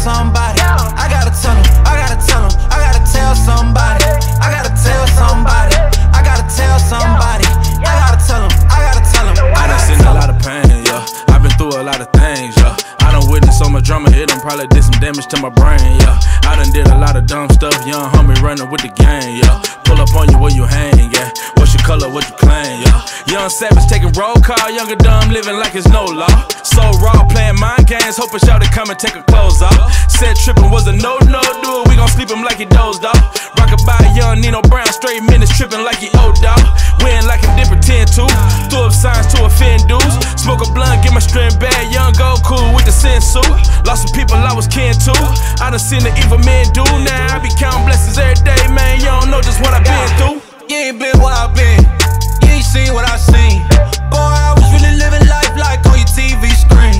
somebody. I gotta tell them, I gotta tell them, I gotta tell somebody. I gotta tell somebody, I gotta tell somebody. I gotta tell them, I gotta tell them. I done seen a lot of pain, yeah. I've been through a lot of things, yeah. I done witnessed so much drama, it done probably did some damage to my brain, yeah. I done did a lot of dumb stuff, young homie running with the gang, yeah. Pull up on you where you hang, yeah. What's your color, what you claim, yeah. Young savage taking roll call, younger dumb living like it's no law. So raw, playing mind games, hoping y'all to come and take her clothes off. Said tripping was a no-no, dude, we gon' sleep him like he dozed off. Rockabye, young Nino Brown, straight minutes tripping like he old dog. Win like him did pretend to, threw up signs to offend dudes. Smoke a blunt, get my strength back, young go cool with the sensu. Lost some people I was kin to, I done seen the evil men do. Now I be counting blessings every day, man, you don't know just what I been through. You ain't been where I been, you ain't seen what I seen. Boy, I was really living life like on your TV screen.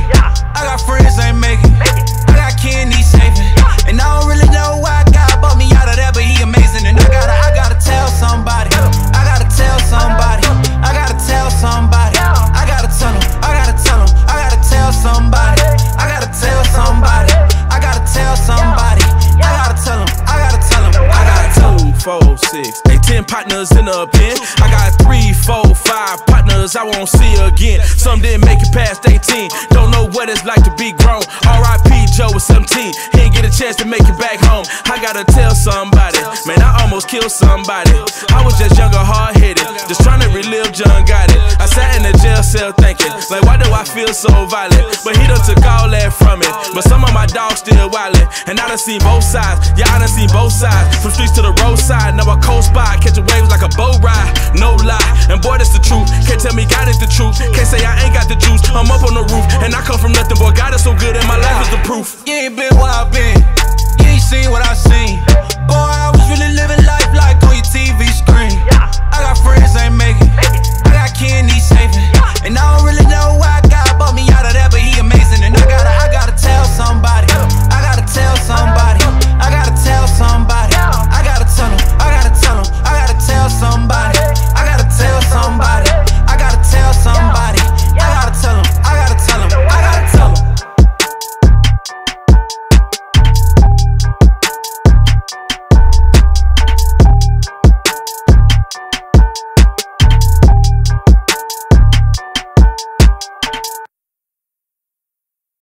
I got friends I ain't making, I got kin need saving. And I don't really know why God bought me out of that, but he amazing. And I gotta tell somebody, I gotta tell somebody, I gotta tell somebody. I gotta tell them, I gotta tell them, I gotta tell somebody. I gotta tell somebody, I gotta tell somebody. I gotta tell them, I gotta tell them. I got 2, 4, 6, 8, 10 partners in the pen. I got 3, 4, 5 partners I won't see again. Some didn't make it past 18, don't know what it's like to be grown. R.I.P. Joe was 17, he didn't get a chance to make it back home. I gotta tell somebody, man, I almost killed somebody. I was just younger, hard-headed, just trying to relive John Gotti. I sat in the jail cell thinking, like, why do I feel so violent? But he done took all that from it, but some of my dogs still wildin'. And I done seen both sides, yeah, I done seen both sides. From streets to the roadside, now I coast by, catching waves like a boat ride, no lie. And boy, that's the truth, can't tell me God is the truth. Can't say I ain't got the juice, I'm up on the roof. And I come from nothing, boy, God is so good and my life is the proof. You ain't been where I been,